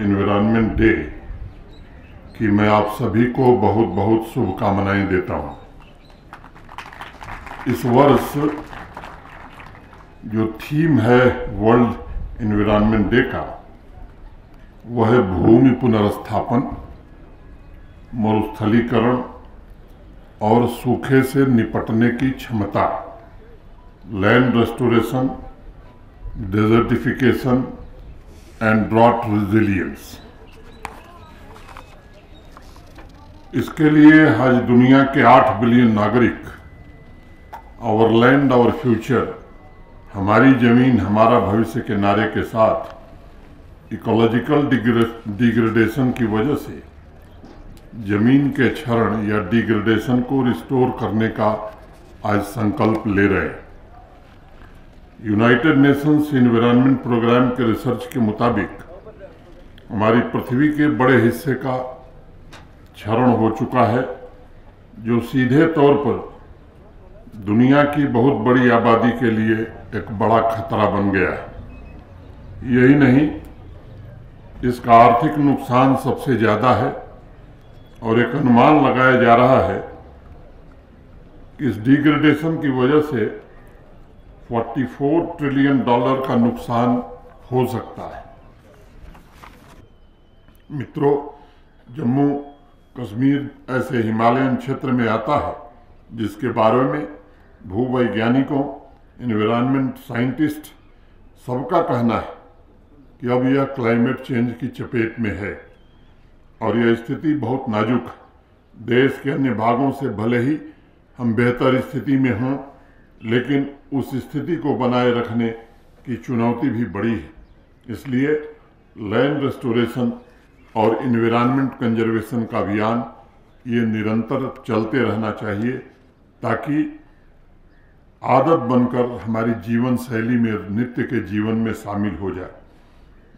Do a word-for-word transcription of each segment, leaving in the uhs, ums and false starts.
Environment day की मैं आप सभी को बहुत बहुत शुभकामनाएं देता हूं। इस वर्ष जो थीम है वर्ल्ड एनवायरनमेंट डे का वह है भूमि पुनर्स्थापन, मरुस्थलीकरण और सूखे से निपटने की क्षमता, land restoration, desertification and drought resilience. इसके लिए आज दुनिया के आठ बिलियन नागरिक आवर लैंड आवर फ्यूचर, हमारी ज़मीन हमारा भविष्य के नारे के साथ इकोलॉजिकल डिग्रेडेशन की वजह से जमीन के क्षरण या डिग्रेडेशन को रिस्टोर करने का आज संकल्प ले रहे हैं। यूनाइटेड नेशंस एनवायरनमेंट प्रोग्राम के रिसर्च के मुताबिक हमारी पृथ्वी के बड़े हिस्से का क्षरण हो चुका है, जो सीधे तौर पर दुनिया की बहुत बड़ी आबादी के लिए एक बड़ा खतरा बन गया है। यही नहीं, इसका आर्थिक नुकसान सबसे ज़्यादा है और एक अनुमान लगाया जा रहा है कि इस डिग्रेडेशन की वजह से चौवालीस ट्रिलियन डॉलर का नुकसान हो सकता है। मित्रों, जम्मू कश्मीर ऐसे हिमालयन क्षेत्र में आता है जिसके बारे में भूवैज्ञानिकों, एनवायरनमेंट साइंटिस्ट सबका कहना है कि अब यह क्लाइमेट चेंज की चपेट में है और यह स्थिति बहुत नाजुक है। देश के अन्य भागों से भले ही हम बेहतर स्थिति में हों, लेकिन उस स्थिति को बनाए रखने की चुनौती भी बड़ी है। इसलिए लैंड रेस्टोरेशन और एनवायरनमेंट कंजर्वेशन का अभियान ये निरंतर चलते रहना चाहिए ताकि आदत बनकर हमारी जीवन शैली में, नित्य के जीवन में शामिल हो जाए।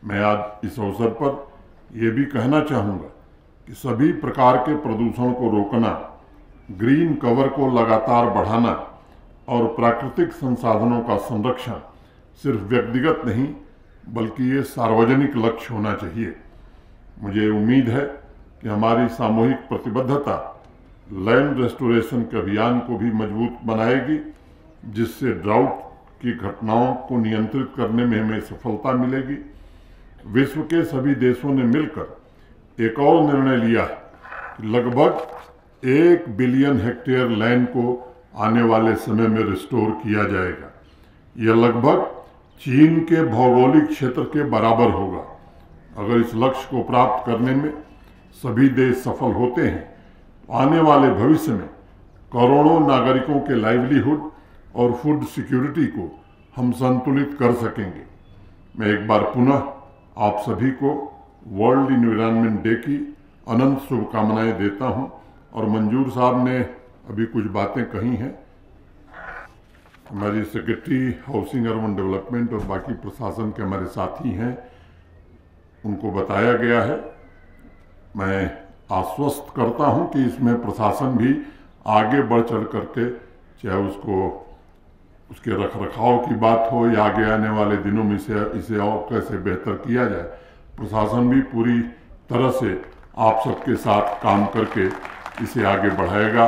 मैं आज इस अवसर पर ये भी कहना चाहूँगा कि सभी प्रकार के प्रदूषण को रोकना, ग्रीन कवर को लगातार बढ़ाना और प्राकृतिक संसाधनों का संरक्षण सिर्फ व्यक्तिगत नहीं बल्कि ये सार्वजनिक लक्ष्य होना चाहिए। मुझे उम्मीद है कि हमारी सामूहिक प्रतिबद्धता लैंड रेस्टोरेशन के अभियान को भी मजबूत बनाएगी, जिससे ड्राउट की घटनाओं को नियंत्रित करने में हमें सफलता मिलेगी। विश्व के सभी देशों ने मिलकर एक और निर्णय लिया है कि लगभग एक बिलियन हेक्टेयर लैंड को आने वाले समय में रिस्टोर किया जाएगा। यह लगभग चीन के भौगोलिक क्षेत्र के बराबर होगा। अगर इस लक्ष्य को प्राप्त करने में सभी देश सफल होते हैं तो आने वाले भविष्य में करोड़ों नागरिकों के लाइवलीहुड और फूड सिक्योरिटी को हम संतुलित कर सकेंगे। मैं एक बार पुनः आप सभी को वर्ल्ड एनवायरनमेंट डे की अनंत शुभकामनाएं देता हूं और मंजूर साहब ने अभी कुछ बातें कही हैं। हमारी सेक्रेटरी हाउसिंग अर्बन डेवलपमेंट और बाकी प्रशासन के हमारे साथी हैं, उनको बताया गया है। मैं आश्वस्त करता हूं कि इसमें प्रशासन भी आगे बढ़ चढ़ करके, चाहे उसको उसके रखरखाव की बात हो या आगे आने वाले दिनों में इसे इसे और कैसे बेहतर किया जाए, प्रशासन भी पूरी तरह से आप सबके साथ काम करके इसे आगे बढ़ाएगा।